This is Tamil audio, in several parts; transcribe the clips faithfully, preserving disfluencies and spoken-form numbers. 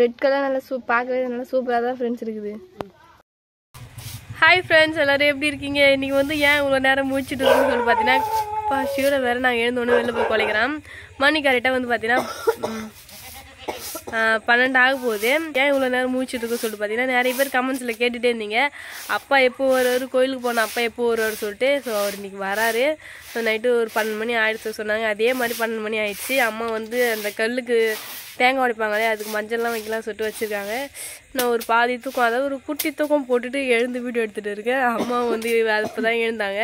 ரெட் கலர் நல்ல சூப் பார்க்கவே நல்ல சூப்பரா தான் फ्रेंड्स இருக்குது. ஹாய் फ्रेंड्स, எல்லாரும் எப்படி இருக்கீங்க? இன்னைக்கு வந்து ஏன் இவ்வளவு நேரம் மூச்சிட்டு இருக்கீங்கன்னு சொல்லி பாத்தீனா பாஷியோட வேற நான் எழுந்தோனே வெளிய போய் கொலைக்கறேன். மணி கரெக்ட்டா வந்து பாத்தீனா பன்னெண்டு ஆக போகுது. ஏன் இவ்வளோ நேரம் மூச்சுட்டு இருக்க சொல்லிட்டு பார்த்தீங்கன்னா நிறைய பேர் கமெண்ட்ஸில் கேட்டுகிட்டே இருந்தீங்க, அப்பா எப்போ வருவார் கோயிலுக்கு போனோம், அப்பா எப்போ வருவார் சொல்லிட்டு. ஸோ அவர் இன்றைக்கி வராரு. ஸோ நைட்டு ஒரு பன்னெண்டு மணி ஆயிடுச்சு சொன்னாங்க. அதே மாதிரி பன்னெண்டு மணி ஆயிடுச்சு. அம்மா வந்து அந்த கல்லுக்கு தேங்காய் உடைப்பாங்களே அதுக்கு மஞ்சள்லாம் வைக்கலாம் சொல்லிட்டு வச்சுருக்காங்க. நான் ஒரு பாதி தூக்கம் அதாவது ஒரு குட்டி தூக்கம் போட்டுட்டு எழுந்து வீடியோ எடுத்துகிட்டு இருக்கேன். அம்மா வந்து அப்போ தான் எழுந்தாங்க.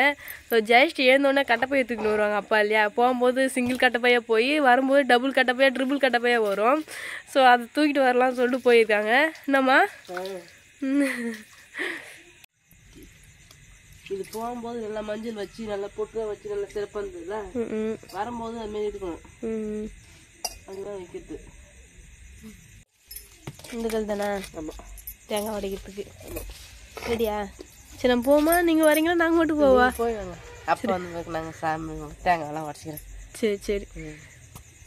ஸோ ஜஸ்ட் எழுந்தோடனே கட்டப்பையை தூக்கின்னு வருவாங்க அப்பா இல்லையா. போகும்போது சிங்கிள் கட்டப்பையாக போய் வரும்போது டபுள் கட்டப்பையாக ட்ரிபிள் கட்டப்பையாக வரும். ஸோ அதை தூக்கிட்டு வரலாம்னு சொல்லிட்டு போயிருக்காங்க. என்னம்மா இது போகும்போது நல்லா மஞ்சள் வச்சு நல்லா பொட்டு வச்சு நல்லா சிறப்பாக இருந்ததுல வரும்போது அது மாரி இருக்கணும். அதுதான் வைக்கிறது. இந்த கல் தானே தேங்காய் உடைக்கிறதுக்கு ரெடியா? சரி நம்ம போமா, நீங்கள் வரீங்களா நாங்கள் மட்டும் போவா? போயிடுவாங்க அப்போ வந்து நாங்கள் சாமி தேங்காயெல்லாம் உடச்சிக்கிறேன். சரி சரி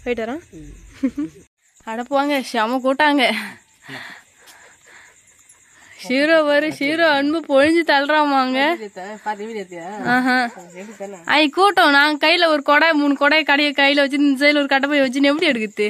போயிட்டு வரோம். அடப்புவாங்க செம கூட்டாங்க. ஷீரோ வரு ஷீரோ அன்பு பொழிஞ்சு தள்ளுறாங்க. ஐ கூட்டம் நாங்கள் கையில் ஒரு கொடை மூணு கொடை கடையை கையில் வச்சு இந்த சைடில் ஒரு கட்டை போய் வச்சுன்னு எப்படி எடுக்குது?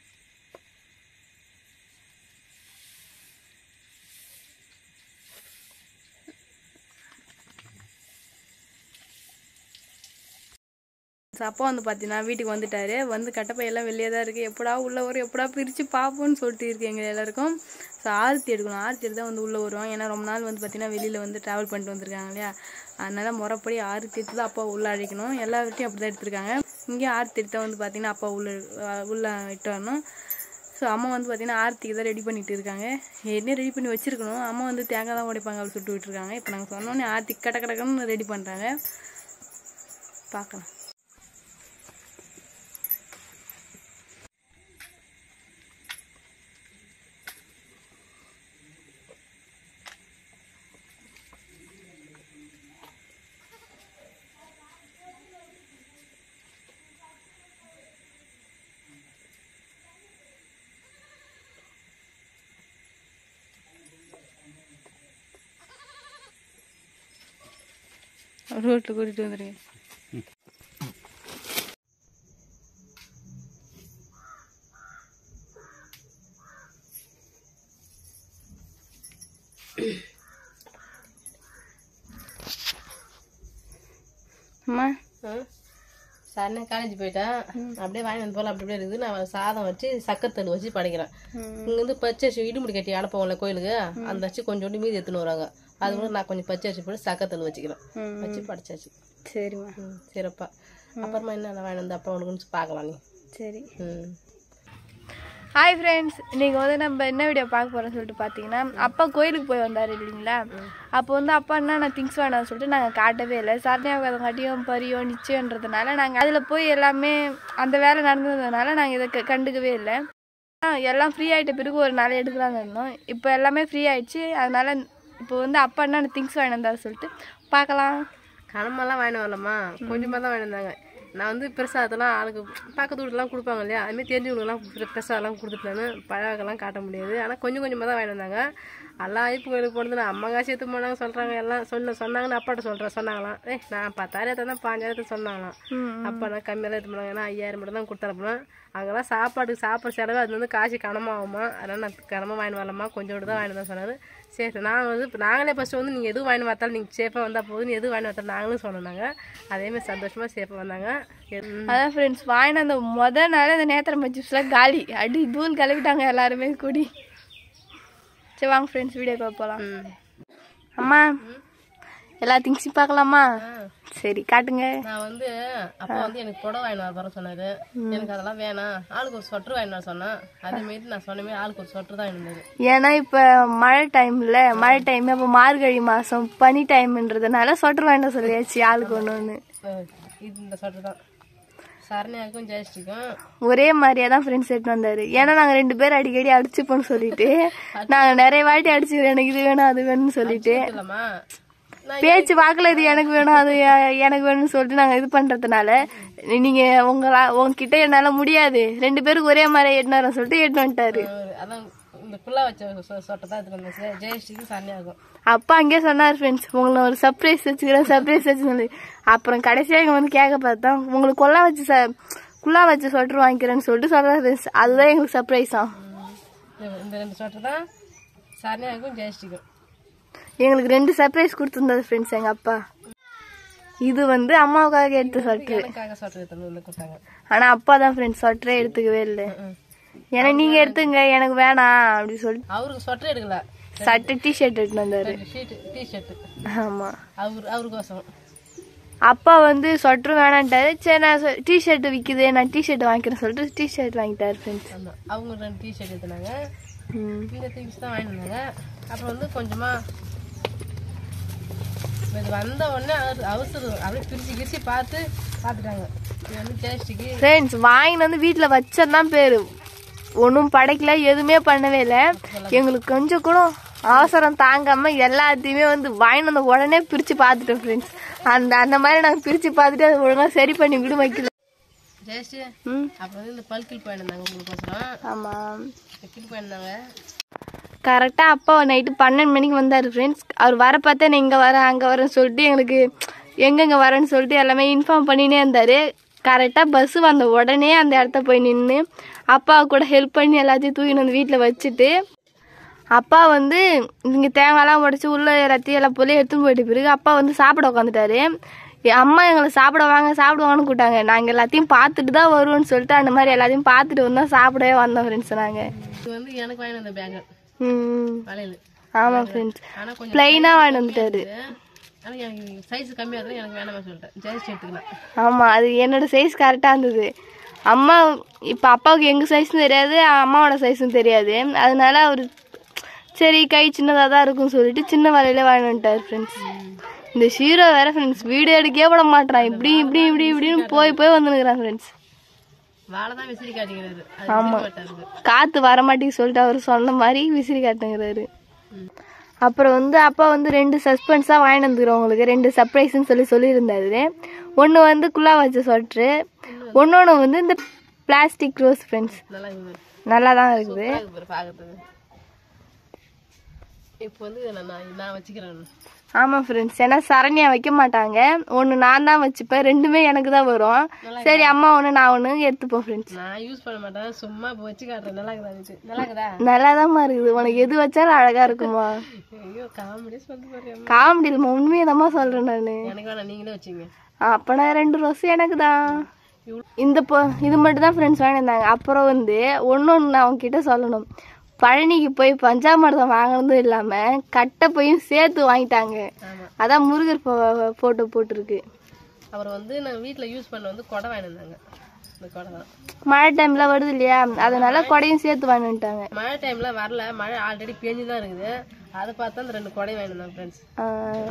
அப்பா வந்து பார்த்தீங்கன்னா வீட்டுக்கு வந்துட்டாரு. வந்து கட்டப்பையெல்லாம் வெளியே தான் இருக்குது. எப்படா உள்ளே வரும் எப்படா பிரித்து பார்ப்போன்னு சொல்லிட்டு இருக்கு எங்கள் எல்லாருக்கும். ஸோ ஆர்த்தி எடுக்கணும். ஆர்த்தி எடுத்தால் வந்து உள்ளே வருவாங்க. ஏன்னா ரொம்ப நாள் வந்து பார்த்தீங்கன்னா வெளியில் வந்து ட்ராவல் பண்ணிட்டு வந்திருக்காங்க இல்லையா. அதனால் முறைப்படி ஆர்த்தி எடுத்து தான் அப்பா உள்ளே அழைக்கணும். எல்லார்ட்டையும் அப்படி தான் எடுத்துருக்காங்க. இங்கே ஆர்த்தி எடுத்தால் வந்து பார்த்தீங்கன்னா அப்பா உள்ளே உள்ளே இட்டு வரணும். ஸோ அம்மா வந்து பார்த்தீங்கன்னா ஆர்த்திக்கு தான் ரெடி பண்ணிகிட்டு இருக்காங்க. ஏற்கனவே ரெடி பண்ணி வச்சுருக்கணும். அம்மா வந்து தேங்காய் தான் உடைப்பாங்க அப்படி சொல்லிட்டு விட்டுருக்காங்க. இப்போ நாங்கள் சொன்னோன்னே ஆர்த்தி கட்ட கடக்கணும்னு ரெடி பண்ணுறாங்க. பார்க்கலாம். ரோட்டில் கூட்டிகிட்டு வந்துடுங்க. அம்மா சாரினா காலேஜ் போயிட்டேன். அப்படியே வாங்கி வந்து போகல அப்படி அப்படியே இருக்குது. நான் சாதம் வச்சு சக்கத்தடு வச்சு படைக்கிறேன். இங்கேருந்து பச்சரிசி இடுமுடி கட்டி அனுப்புவாங்களே கோயிலுக்கு, அந்த வச்சு கொஞ்சோண்டு மீதி எடுத்துன்னு வராங்க. அது கூட நான் கொஞ்சம் பச்சரிசி போட்டு சக்கத்தல் வச்சுக்கிறேன் வச்சு படைச்சாச்சு. சரிம்மா சிறப்பா. அப்புறமா என்ன வேணும் அப்பா உனக்குன்னு பார்க்கலாம் நீ. சரி ம். ஹாய் ஃப்ரெண்ட்ஸ், நீங்கள் வந்து நம்ம என்ன வீடியோ பார்க்க போகிறோம்னு சொல்லிட்டு பார்த்தீங்கன்னா அப்பா கோயிலுக்கு போய் வந்தார் இல்லைங்களா. அப்போ வந்து அப்பா என்ன நான் திங்ஸ் வேணாம்னு சொல்லிட்டு நாங்கள் காட்டவே இல்லை. சரணியாக காட்டியும் பரியும் நிச்சயம்ன்றதுனால நாங்கள் அதில் போய் எல்லாமே அந்த வேலை நடந்ததுனால நாங்கள் இதை கண்டுக்கவே இல்லை. எல்லாம் ஃப்ரீ ஆகிட்ட பிறகு ஒரு நாளை எடுக்கலான்னு இருந்தோம். இப்போ எல்லாமே ஃப்ரீ ஆகிடுச்சு. அதனால் இப்போ வந்து அப்பா என்ன திங்ஸ் வாங்கினா சொல்லிட்டு பார்க்கலாம். கனமெல்லாம் வாங்கினு வரலாமா, கொஞ்சமாக தான் வாங்கினாங்க. நான் வந்து பிரசாதத்தெல்லாம் ஆளுக்கு பக்கத்துலாம் கொடுப்பாங்க இல்லையா, அதுமாதிரி தெரிஞ்சவங்களுக்குலாம் பிரசாதெல்லாம் கொடுத்துட்டேன்னு பழகெல்லாம் காட்ட முடியாது. ஆனால் கொஞ்சம் கொஞ்சமாக தான் வாங்கினாங்க. எல்லாம் ஐப்பு கோயிலுக்கு போனது நான் அம்மா காசு எடுத்து போனாங்க சொல்கிறாங்க. எல்லாம் சொன்ன சொன்னாங்கன்னு அப்பாட்ட சொல்கிறேன். சொன்னாங்களாம் ஏ நான் பத்தாயிரத்தை தான் பாஞ்சாயிரத்து சொன்னாங்களாம். அப்போ நான் கம்மியாக தான் எடுத்து போனாங்க. ஏன்னா ஐயாயிரம் மட்டும் தான் கொடுத்துறப்பலாம். அங்கெல்லாம் சாப்பாட்டுக்கு சாப்பிட்ற செலவு அது வந்து காசு கனமாகுமா, அதனால் நான் கனமாக வாங்கினு வரலாமா கொஞ்சோடு தான் வாங்கினு தான் சொன்னார். சரி நாங்கள் வந்து இப்போ நாங்களே ஃபஸ்ட்டு வந்து நீங்கள் எதுவும் வாங்கி பார்த்தாலும் நீங்கள் சேஃபாக வந்தால் போதுன்னு எதுவும் வாங்கி பார்த்தாலும் நாங்களும் சொன்னாங்க. அதேமாதிரி சந்தோஷமாக சேஃபாக வந்தாங்க. அதான் ஃப்ரெண்ட்ஸ் வாங்கின அந்த முதல் நாள் அந்த நேத்திரம் பச்சிப்ஸ்லாம் காலி அடி தூள் கலக்கிட்டாங்க எல்லாருமே கூடி. சரி வாங்க ஃப்ரெண்ட்ஸ் வீடியோ போகலாம். அம்மா எல்லா திங்ஸையும் பார்க்கலாமா? சரி காட்டுங்க. நான் வந்து அப்பா வந்து எனக்கு புடவை வாங்கினா வர சொன்னார். எனக்கு அதெல்லாம் வேணாம், ஆளுக்கு ஒரு ஸ்வெட்டர் வாங்கினா சொன்னேன். அதேமாரி நான் சொன்னமே ஆளுக்கு ஒரு ஸ்வெட்டர் தான் இருந்தது. ஏன்னா இப்போ மழை டைமில் மழை டைம் அப்போ மார்கழி மாதம் பனி டைம்ன்றதுனால ஸ்வெட்டர் வாங்கினா சொல்லியாச்சு ஆளுக்கு ஒன்று ஒன்று. இந்த ஸ்வெட்டர் தான் ஒரே மாதிரியா தான் ஃப்ரெண்ட் செட் வந்தாரு. ஏன்னா நாங்க ரெண்டு பேரும் அடிக்கடி அடிச்சுப்போன்னு சொல்லிட்டு நாங்க நிறைய வாட்டி அடிச்சுக்கிறோம், எனக்கு இது வேணும் அது வேணும்னு சொல்லிட்டு, பேச்சு வாக்குல இது எனக்கு வேணும் அது எனக்கு வேணும்னு சொல்லிட்டு நாங்க இது பண்றதுனால நீங்க உங்களா உங்ககிட்ட என்னால முடியாது ரெண்டு பேரும் ஒரே மாதிரி எட்டுனாரு சொல்லிட்டு எட்டு வந்துட்டாரு. அப்பா அங்கே சொன்னார் ஃப்ரெண்ட்ஸ் உங்களை ஒரு சர்ப்ரைஸ் வச்சுக்கிறேன் சர்ப்ரைஸ் வச்சு, அப்புறம் கடைசியாக இங்க வந்து கேட்க பார்த்தா உங்களுக்கு கொள்ளா வச்சு குள்ளா வச்சு சொட்டர் வாங்கிக்கிறேன்னு சொல்லிட்டு சொல்றாரு ஃப்ரெண்ட்ஸ். அதுதான் எங்களுக்கு சர்ப்ரைஸா, இந்த ரெண்டு சொட்டர் தான் சாரணியாக்கும் ஜெயஸ்ரீக்கும் எங்களுக்கு ரெண்டு சர்ப்ரைஸ் கொடுத்துருந்தாரு ஃப்ரெண்ட்ஸ் எங்க அப்பா. இது வந்து அம்மாவுக்காக எடுத்து சொட்டரு, ஆனா அப்பா தான் ஃப்ரெண்ட்ஸ் சொட்டரே எடுத்துக்கவே இல்லை. ஏன்னா நீங்க எடுத்துங்க எனக்கு வேணாம் அப்படின்னு சொல்லிட்டு அவருக்கு சொட்டர் எடுக்கல, சட்டை டி ஷர்ட் எடுத்துட்டு வந்தாரு. ஆமா அவரு அவருக்கோசம் அப்பா வந்து சொட்டரும் வேணான்ட்டாரு. சரி நான் டி ஷர்ட் விக்குது நான் டி ஷர்ட் வாங்கிக்கிறேன் சொல்லிட்டு டி ஷர்ட் வாங்கிட்டாரு ஃப்ரெண்ட்ஸ். அவங்க ரெண்டு டி ஷர்ட் எடுத்தாங்க, இந்த திங்ஸ் தான் வாங்கிட்டு வந்தாங்க. அப்புறம் வந்து கொஞ்சமா வந்த உடனே அவசரம் அப்படியே பிரிச்சு கிரிச்சு பார்த்து பார்த்துட்டாங்க. ஃப்ரெண்ட்ஸ் வாங்கிட்டு வந்து வீட்டுல வச்சதுதான் பேரு, ஒன்றும் படைக்கல எதுவுமே பண்ணவே இல்லை. எங்களுக்கு கொஞ்சம் கூட அவசரம் தாங்காமல் எல்லாத்தையுமே வந்து வாங்கிட்டு வந்து உடனே பிரித்து பார்த்துட்டோம் ஃப்ரெண்ட்ஸ். அந்த அந்த மாதிரி நாங்கள் பிரித்து பார்த்துட்டு அது ஒழுங்காக சரி பண்ணி கூட வைக்கல. ஜெயஸ்ரீ அப்புறம் இந்த பல்கில் போயிருந்தாங்க உங்களுக்கு. ஆமாம் போயிருந்தாங்க கரெக்டாக. அப்பா நைட்டு பன்னெண்டு மணிக்கு வந்தார் ஃப்ரெண்ட்ஸ். அவர் வர பார்த்தா நான் இங்கே வரேன் அங்கே வரேன்னு சொல்லிட்டு எங்களுக்கு எங்கெங்கே வரேன்னு சொல்லிட்டு எல்லாமே இன்ஃபார்ம் பண்ணினே இருந்தார். கரெக்டாக பஸ்ஸு வந்த உடனே அந்த இடத்த போய் நின்று அப்பா கூட ஹெல்ப் பண்ணி எல்லாத்தையும் தூக்கிட்டு வந்து வீட்டில் வச்சுட்டு அப்பா வந்து இங்கே தேங்காய்லாம் உடச்சி உள்ளே எல்லாத்தையும் எல்லாம் போல எடுத்துன்னு போயிட்டு பிறகு அப்பா வந்து சாப்பிட உட்காந்துட்டாரு. அம்மா எங்களை சாப்பிட வாங்க சாப்பிடுவாங்கன்னு கூட்டாங்க. நாங்கள் எல்லாத்தையும் பார்த்துட்டு தான் வருவோம்னு சொல்லிட்டு அந்த மாதிரி எல்லாத்தையும் பார்த்துட்டு வந்தோம், சாப்பிடவே வந்தோம் ஃப்ரெண்ட்ஸ் நாங்கள். இது வந்து எனக்கு வாங்கிட்டு வந்த பேங்கர். ம் ஆமாம் ஃப்ரெண்ட்ஸ் ப்ளைனாக வாங்கிட்டு வந்துட்டாரு. ஆமா அது என்னோட சைஸ் கரெக்டா இருந்தது. அம்மா இப்ப அப்பாவுக்கு எங்க சைஸும் தெரியாது அம்மாவோட சைஸும் தெரியாது, அதனால அவரு சரி கை சின்னதா தான் இருக்கும்னு சொல்லிட்டு சின்ன வலையில வாங்கிட்டாரு ஃப்ரெண்ட்ஸ். இந்த ஹீரோ வேற ஃப்ரெண்ட்ஸ் வீடியோ எடுக்கவே விட மாட்டான், இப்படி இப்படி இப்படி இப்படின்னு போய் போய் வந்துருக்கிறான் ஃப்ரெண்ட்ஸ். ஆமா காத்து வரமாட்டேன்னு சொல்லிட்டு அவரு சொன்ன மாதிரி விசிறி காட்டுங்கிறாரு. அப்புறம் வந்து அப்பா வந்து ரெண்டு சஸ்பென்ஸாக வாங்கிட்டு வந்துக்கிறோம் உங்களுக்கு ரெண்டு சர்ப்ரைஸ்ன்னு சொல்லி சொல்லியிருந்தாரு. ஒன்று வந்து குள்ளா வச்ச சொட்ரு, ஒன்னொன்று வந்து இந்த பிளாஸ்டிக் ரோஸ் ஃப்ரெண்ட்ஸ். நல்லா தான் இருக்குது. ஆமாம் ஃப்ரெண்ட்ஸ் ஏன்னா சரண்யா வைக்க மாட்டாங்க, ஒன்று நான் தான் வச்சுப்பேன், ரெண்டுமே எனக்கு தான் வரும். சரி அம்மா ஒன்று நான் ஒன்று எடுத்துப்போம் ஃப்ரெண்ட்ஸ். நல்லா தான்மா இருக்குது, உனக்கு எது வச்சாலும் அழகா இருக்குமா. காமெடி இல்லம்மா உண்மையதாம்மா சொல்றேன் நானு. அப்பனா ரெண்டு ரோஸ் எனக்கு தான். இந்த இது மட்டும் தான் ஃப்ரெண்ட்ஸ் வாங்கியிருந்தாங்க. அப்புறம் வந்து ஒன்று ஒன்று நான் அவங்க கிட்ட சொல்லணும், பழனிக்கு போய் பஞ்சாமிரதம் வாங்கினதும் இல்லாமல் கட்டை போயும் சேர்த்து வாங்கிட்டாங்க. அதான் முருகர் ஃபோட்டோ போட்டிருக்கு. அப்புறம் வந்து நாங்கள் வீட்டில் யூஸ் பண்ண வந்து கொடை வாங்கினாங்க, இந்த கொடை தான் மழை டைமில் வருது இல்லையா, அதனால கொடையும் சேர்த்து வாங்கிட்டாங்க. மழை டைமில் வரல, மழை ஆல்ரெடி பேஞ்சு தான் இருக்குது, அதை பார்த்தா அந்த ரெண்டு கொடை வாங்கினாங்க ஃப்ரெண்ட்ஸ்.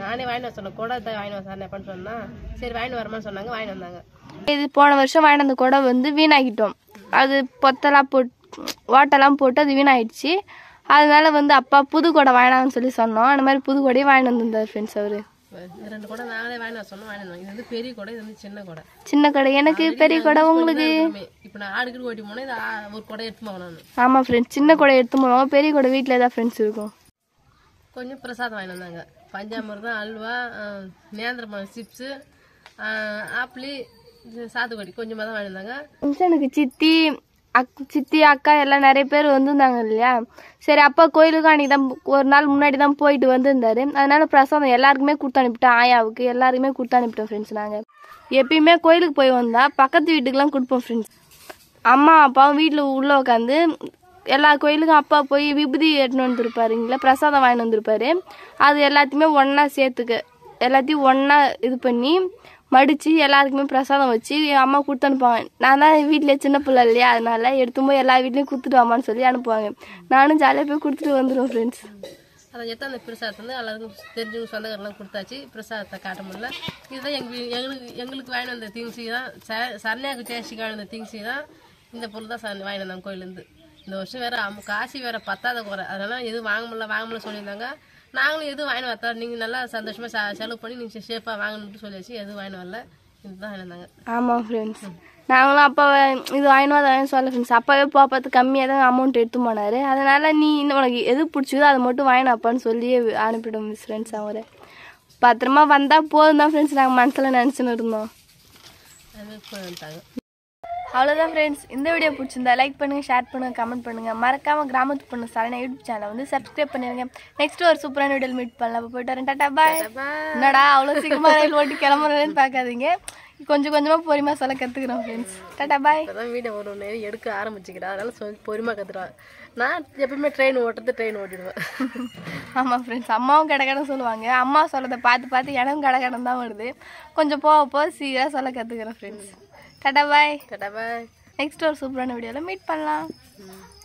நானே வாங்கிட்டு சொன்னேன் கொடை தான் வாங்கினேன் சார் எப்படின்னு சொன்னால் சரி வாங்கிட்டு வரமான்னு சொன்னாங்க, வாங்கிட்டு வந்தாங்க. இது போன வருஷம் வாங்கிட்டு வந்த கொடை வந்து வீணாகிட்டோம், அது பொத்தலாக போட்டு ஓட்டெல்லாம் போட்டு அது வீணாயிடுச்சு. அதனால வந்து அப்பா புது கொடை வாங்கினான்னு சொல்லி சொன்னோம், அந்த மாதிரி புது கொடையே வாங்கிட்டு வந்திருந்தார் ஃப்ரெண்ட்ஸ் அவரு. ரெண்டு கொடை நாங்களே வாங்கிட்டு சொன்னோம், வாங்கிட்டு வந்தோம். இது வந்து பெரிய கொடை, இது வந்து சின்ன கொடை. சின்ன கொடை எனக்கு, பெரிய கொடை உங்களுக்கு. இப்போ நான் ஆடுக்கு ஓட்டி போனேன், இது ஒரு கொடை எடுத்துமா நான். ஆமாம் ஃப்ரெண்ட்ஸ் சின்ன கொடை எடுத்து போனோம், பெரிய கொடை வீட்டில் தான் ஃப்ரெண்ட்ஸ் இருக்கும். கொஞ்சம் பிரசாதம் வாங்கிட்டு வந்தாங்க, பஞ்சாமிரதம் அல்வா நேந்திரப்பழம் சிப்ஸு ஆப்பிளி சாத்துக்கொடி கொஞ்சமாக தான் வாங்கிட்டு வந்தாங்க. எனக்கு சித்தி அக் சித்தி அக்கா எல்லாம் நிறைய பேர் வந்துருந்தாங்க இல்லையா. சரி அப்பா கோயிலுக்கு அன்றைக்கி தான் ஒரு நாள் முன்னாடி தான் போயிட்டு வந்துருந்தாரு, அதனால பிரசாதம் எல்லாருக்குமே கொடுத்து அனுப்பிட்டோம், ஆயாவுக்கு எல்லாருக்குமே கொடுத்து அனுப்பிட்டோம் ஃப்ரெண்ட்ஸ். நாங்கள் எப்பயுமே கோயிலுக்கு போய் வந்தால் பக்கத்து வீட்டுக்கெலாம் கொடுப்போம் ஃப்ரெண்ட்ஸ். அம்மா அப்பாவும் வீட்டில் உள்ளே உட்காந்து எல்லா கோயிலுக்கும் அப்பா போய் விபூதி எடுத்துன்னு வந்துருப்பாருங்களா, பிரசாதம் வாங்கிட்டு வந்திருப்பாரு. அது எல்லாத்தையுமே ஒன்றா சேர்த்துக்க எல்லாத்தையும் ஒன்றா இது பண்ணி மடித்து எல்லாருக்குமே பிரசாதம் வச்சு அம்மா கொடுத்து அனுப்புவாங்க. நான் தான் வீட்டிலே சின்ன பிள்ளை இல்லையா, அதனால எடுத்தும் போய் எல்லா வீட்லேயும் கொடுத்துட்டு வாமான்னு சொல்லி அனுப்புவாங்க. நானும் ஜாலியாக போய் கொடுத்துட்டு வந்துடுவோம் ஃப்ரெண்ட்ஸ். ternyata அந்த பிரசாதத்தை எல்லாருக்கும் தெரிஞ்சவங்க சொந்தக்காரலாம் கொடுத்தாச்சு பிரசாதத்தை காட்டமுல்ல இதுதான் எங்களுக்கு எங்களுக்கு வாங்கி வந்த திங்ஸ் தான் சரணைக்கு டேஸ்டிக்காக இருந்த திங்ஸ் தான் இந்த பொருள் தான் சரணை வாங்கி வந்தாங்க கோயிலேருந்து இந்த வருஷம் வேற காசி வேற பத்தாத குறை அதனால எதுவும் வாங்க முடியல வாங்க முடியல சொல்லியிருந்தாங்க நாங்களும் எதுவும் வாங்கி வரத்தா நீங்கள் நல்லா சந்தோஷமாக செலவு பண்ணி நீங்கள் ஷேப்பாக வாங்கணும்னு சொல்லியாச்சு எதுவும் வாங்கி வரல இதுதான் இருந்தாங்க ஆமாம் ஃப்ரெண்ட்ஸ் நாங்களும் அப்போ இது வாங்கினோம் அதை சொல்ல ஃப்ரெண்ட்ஸ் அப்பாவே பார்ப்பது கம்மியாக தான் அமௌண்ட் எடுத்து போனார் அதனால் நீ இன்னும் உனக்கு எது பிடிச்சதோ அதை மட்டும் வாங்கினாப்பான்னு சொல்லி அனுப்பிவிடும் மிஸ் ஃப்ரெண்ட்ஸ் அவரை பத்திரமா வந்தால் போதும் தான் ஃப்ரெண்ட்ஸ் நாங்கள் மனசில் நினச்சின்னு இருந்தோம் அவ்வளோதான் ஃப்ரெண்ட்ஸ் இந்த வீடியோ பிடிச்சிருந்தா லைக் பண்ணுங்கள் ஷேர் பண்ணுங்கள் கமெண்ட் பண்ணுங்கள் மறக்காமல் கிராமத்து பொண்ணு சரணை யூடியூப் சேனலை வந்து சப்ஸ்கிரைப் பண்ணிடுங்க நெக்ஸ்ட் ஒரு சூப்பரான வீடியோ மீட் பண்ணலாம் போயிட்டு வரேன் டாடா பாய் என்னடா அவ்வளோ சீக்கிரமாக ரயில் ஓட்டு கிளம்புறேன்னு பார்க்காதீங்க கொஞ்சம் கொஞ்சமாக பொறுமையாக சொல்ல கற்றுக்குறோம் ஃப்ரெண்ட்ஸ் டாடா பாய் அதான் வீடியோ ஒரு ஒன்று எடுக்க ஆரம்பிச்சுக்கிறேன் அதனால் சொ பொறுமையாக கற்றுக்குறேன் நான் எப்பயுமே ட்ரெயின் ஓட்டுறது ட்ரெயின் ஓட்டிடுவேன் ஆமாம் ஃப்ரெண்ட்ஸ் அம்மாவும் கடகடன்னு சொல்லுவாங்க அம்மா சொல்கிறத பார்த்து பார்த்து எனக்கும் கடகடம் தான் வருது கொஞ்சம் போக போக சீராக சொல்ல கற்றுக்குறேன் friends tata bye tata bye next ஒரு சூப்பரான வீடியோவில் மீட் பண்ணலாம்.